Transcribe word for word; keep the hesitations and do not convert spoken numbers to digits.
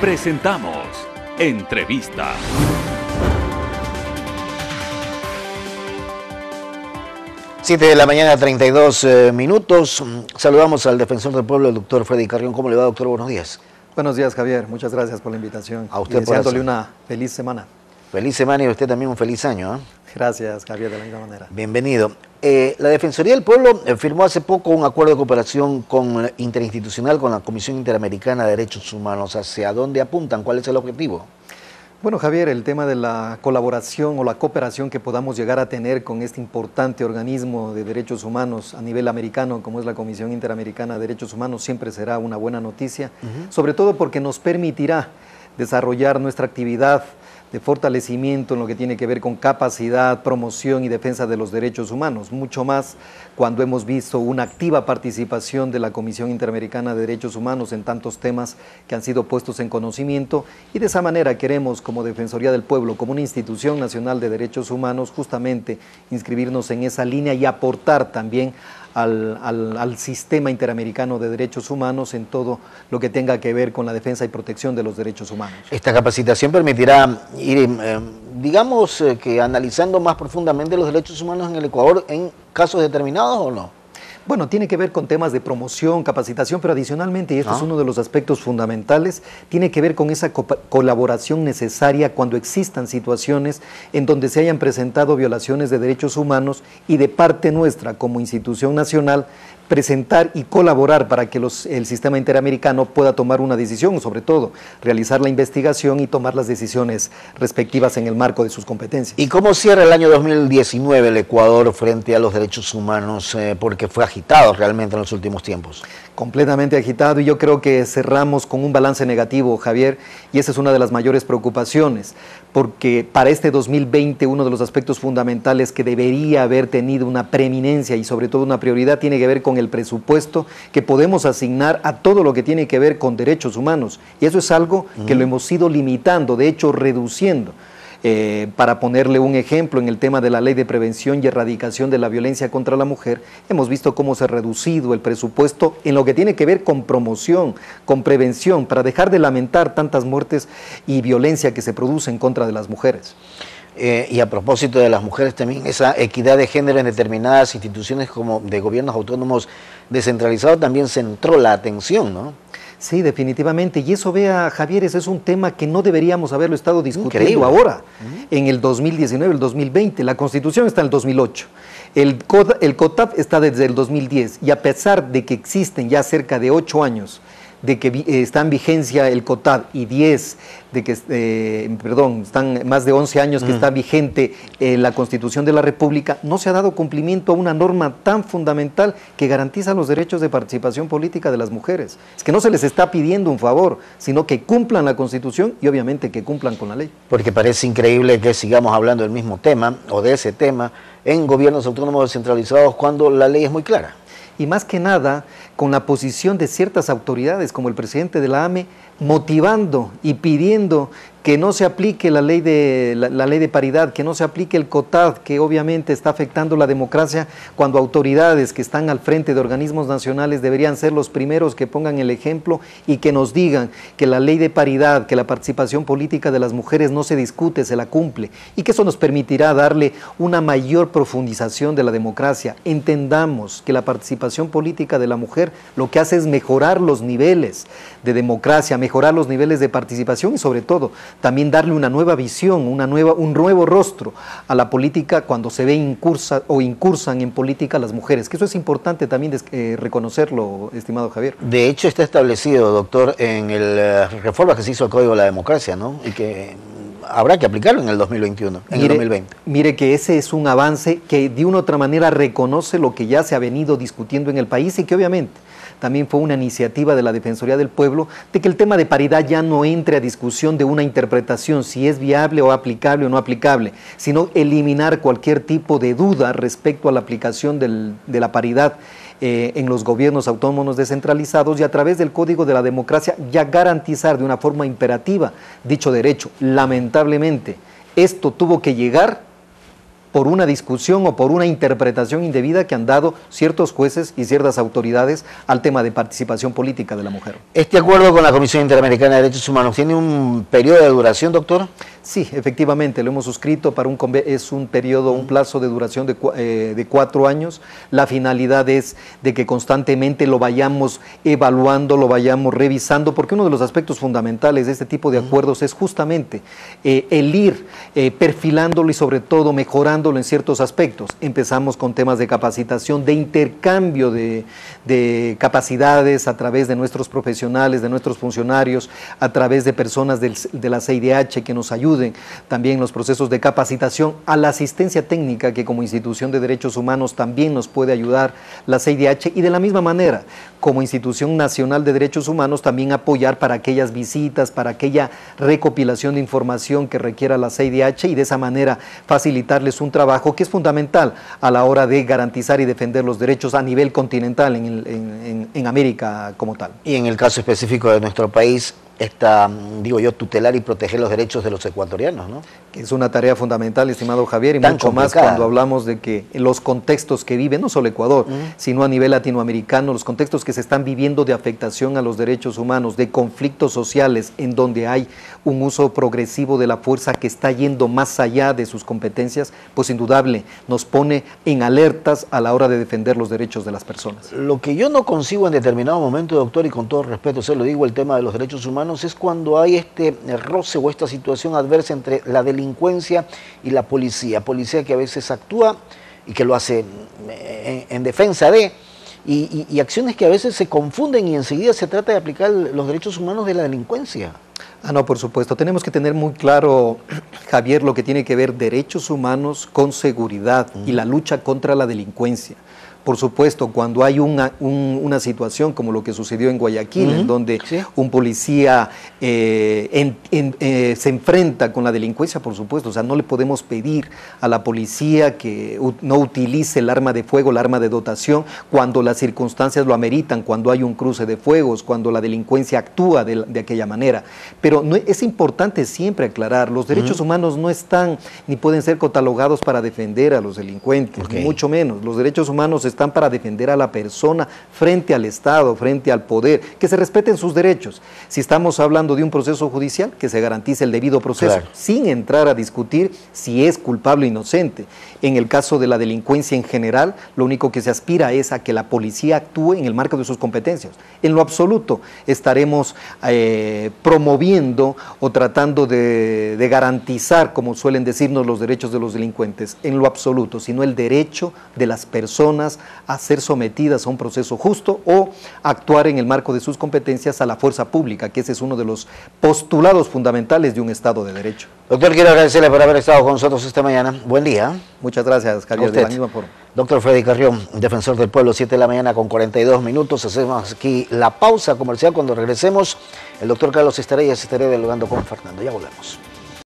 Presentamos Entrevista. siete de la mañana, treinta y dos minutos. Saludamos al defensor del pueblo, el doctor Freddy Carrión. ¿Cómo le va, doctor? Buenos días. Buenos días, Javier. Muchas gracias por la invitación. A usted. Y deseándole una feliz semana. Feliz semana y a usted también un feliz año, ¿eh? Gracias, Javier, de la misma manera. Bienvenido. Eh, la Defensoría del Pueblo firmó hace poco un acuerdo de cooperación con, interinstitucional con la Comisión Interamericana de Derechos Humanos. ¿Hacia dónde apuntan? ¿Cuál es el objetivo? Bueno, Javier, el tema de la colaboración o la cooperación que podamos llegar a tener con este importante organismo de derechos humanos a nivel americano, como es la Comisión Interamericana de Derechos Humanos, siempre será una buena noticia, uh-huh. sobre todo porque nos permitirá desarrollar nuestra actividad de fortalecimiento en lo que tiene que ver con capacidad, promoción y defensa de los derechos humanos, mucho más cuando hemos visto una activa participación de la Comisión Interamericana de Derechos Humanos en tantos temas que han sido puestos en conocimiento, y de esa manera queremos, como Defensoría del Pueblo, como una institución nacional de derechos humanos, justamente inscribirnos en esa línea y aportar también Al, al, al sistema interamericano de derechos humanos en todo lo que tenga que ver con la defensa y protección de los derechos humanos. Esta capacitación permitirá ir, eh, digamos, eh, que analizando más profundamente los derechos humanos en el Ecuador en casos determinados, ¿o no? Bueno, tiene que ver con temas de promoción, capacitación, pero adicionalmente, y esto ah. es uno de los aspectos fundamentales, tiene que ver con esa co colaboración necesaria cuando existan situaciones en donde se hayan presentado violaciones de derechos humanos, y de parte nuestra como institución nacional presentar y colaborar para que los, el sistema interamericano pueda tomar una decisión, sobre todo realizar la investigación y tomar las decisiones respectivas en el marco de sus competencias. ¿Y cómo cierra el año dos mil diecinueve el Ecuador frente a los derechos humanos? Eh, porque fue agitado realmente en los últimos tiempos. Completamente agitado, y yo creo que cerramos con un balance negativo, Javier, y esa es una de las mayores preocupaciones, porque para este dos mil veinte uno de los aspectos fundamentales que debería haber tenido una preeminencia y sobre todo una prioridad tiene que ver con el presupuesto que podemos asignar a todo lo que tiene que ver con derechos humanos, y eso es algo que lo hemos ido limitando, de hecho reduciendo. Eh, para ponerle un ejemplo, en el tema de la Ley de Prevención y Erradicación de la Violencia contra la Mujer, hemos visto cómo se ha reducido el presupuesto en lo que tiene que ver con promoción, con prevención, para dejar de lamentar tantas muertes y violencia que se produce en contra de las mujeres. Eh, y a propósito de las mujeres también, esa equidad de género en determinadas instituciones como de gobiernos autónomos descentralizados también centró la atención, ¿no? Sí, definitivamente, y eso, vea, Javier, ese es un tema que no deberíamos haberlo estado discutiendo. Increíble. Ahora, en el dos mil diecinueve, el dos mil veinte, la Constitución está en el dos mil ocho, el, COTA, el COTAP está desde el dos mil diez, y a pesar de que existen ya cerca de ocho años de que eh, está en vigencia el COTAD, y diez, de que, eh, perdón, están más de once años que mm. está vigente eh, la Constitución de la República, no se ha dado cumplimiento a una norma tan fundamental que garantiza los derechos de participación política de las mujeres. Es que no se les está pidiendo un favor, sino que cumplan la Constitución y obviamente que cumplan con la ley. Porque parece increíble que sigamos hablando del mismo tema, o de ese tema, en gobiernos autónomos descentralizados cuando la ley es muy clara. Y más que nada con la posición de ciertas autoridades como el presidente de la A M E motivando y pidiendo que no se aplique la ley de, la, la ley de paridad, que no se aplique el COTAD, que obviamente está afectando la democracia, cuando autoridades que están al frente de organismos nacionales deberían ser los primeros que pongan el ejemplo y que nos digan que la ley de paridad, que la participación política de las mujeres no se discute, se la cumple, y que eso nos permitirá darle una mayor profundización de la democracia. Entendamos que la participación política de la mujer lo que hace es mejorar los niveles de democracia, mejorar los niveles de participación y sobre todo también darle una nueva visión, una nueva, un nuevo rostro a la política cuando se ve incursa o incursan en política las mujeres, que eso es importante también des, eh, reconocerlo, estimado Javier. De hecho está establecido, doctor, en las reformas que se hizo al Código de la Democracia, ¿no? Y que habrá que aplicarlo en el dos mil veintiuno, en mire, el dos mil veinte. Mire que ese es un avance que de una u otra manera reconoce lo que ya se ha venido discutiendo en el país, y que obviamente también fue una iniciativa de la Defensoría del Pueblo de que el tema de paridad ya no entre a discusión de una interpretación, si es viable o aplicable o no aplicable, sino eliminar cualquier tipo de duda respecto a la aplicación del, de la paridad eh, en los gobiernos autónomos descentralizados, y a través del Código de la Democracia ya garantizar de una forma imperativa dicho derecho. Lamentablemente, esto tuvo que llegar por una discusión o por una interpretación indebida que han dado ciertos jueces y ciertas autoridades al tema de participación política de la mujer. ¿Este acuerdo con la Comisión Interamericana de Derechos Humanos tiene un periodo de duración, doctor? Sí, efectivamente, lo hemos suscrito, para un, es un periodo, un plazo de duración de, eh, de cuatro años. La finalidad es de que constantemente lo vayamos evaluando, lo vayamos revisando, porque uno de los aspectos fundamentales de este tipo de acuerdos es justamente eh, el ir eh, perfilándolo y sobre todo mejorando en ciertos aspectos. Empezamos con temas de capacitación, de intercambio de, de capacidades a través de nuestros profesionales, de nuestros funcionarios, a través de personas del, de la C I D H que nos ayuden también en los procesos de capacitación, a la asistencia técnica que como institución de derechos humanos también nos puede ayudar la C I D H, y de la misma manera como institución nacional de derechos humanos también apoyar para aquellas visitas, para aquella recopilación de información que requiera la C I D H, y de esa manera facilitarles un trabajo que es fundamental a la hora de garantizar y defender los derechos a nivel continental en, en, en, en América como tal. Y en el caso específico de nuestro país, está, digo yo, tutelar y proteger los derechos de los ecuatorianos, ¿no? Es una tarea fundamental, estimado Javier, y tan mucho complicada, más cuando hablamos de que los contextos que vive, no solo Ecuador, uh-huh, sino a nivel latinoamericano, los contextos que se están viviendo de afectación a los derechos humanos, de conflictos sociales, en donde hay un uso progresivo de la fuerza que está yendo más allá de sus competencias, pues indudable nos pone en alertas a la hora de defender los derechos de las personas. Lo que yo no consigo en determinado momento, doctor, y con todo respeto se lo digo, el tema de los derechos humanos, es cuando hay este roce o esta situación adversa entre la delincuencia delincuencia y la policía, policía que a veces actúa y que lo hace en, en defensa de, y, y, y acciones que a veces se confunden y enseguida se trata de aplicar los derechos humanos de la delincuencia. Ah, no, por supuesto. Tenemos que tener muy claro, Javier, lo que tiene que ver derechos humanos con seguridad y la lucha contra la delincuencia. Por supuesto, cuando hay una, un, una situación como lo que sucedió en Guayaquil, uh-huh, en donde sí, un policía eh, en, en, eh, se enfrenta con la delincuencia, por supuesto, o sea, no le podemos pedir a la policía que u, no utilice el arma de fuego, el arma de dotación, cuando las circunstancias lo ameritan, cuando hay un cruce de fuegos, cuando la delincuencia actúa de, de aquella manera. Pero no, es importante siempre aclarar, los derechos uh-huh humanos no están ni pueden ser catalogados para defender a los delincuentes, okay, mucho menos. Los derechos humanos están están para defender a la persona frente al Estado, frente al poder, que se respeten sus derechos. Si estamos hablando de un proceso judicial, que se garantice el debido proceso, claro, sin entrar a discutir si es culpable o inocente. En el caso de la delincuencia en general, lo único que se aspira es a que la policía actúe en el marco de sus competencias. En lo absoluto estaremos eh, promoviendo o tratando de, de garantizar, como suelen decirnos, los derechos de los delincuentes, en lo absoluto, sino el derecho de las personas a ser sometidas a un proceso justo o actuar en el marco de sus competencias a la fuerza pública, que ese es uno de los postulados fundamentales de un Estado de Derecho. Doctor, quiero agradecerle por haber estado con nosotros esta mañana. Buen día. Muchas gracias, Javier, de la misma forma. Doctor Freddy Carrión, Defensor del Pueblo, siete de la mañana con cuarenta y dos minutos. Hacemos aquí la pausa comercial. Cuando regresemos, el doctor Carlos Estarellas estará dialogando con Fernando. Ya volvemos.